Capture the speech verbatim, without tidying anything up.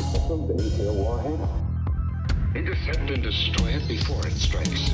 It's a big warhead. Intercept and destroy it before it strikes.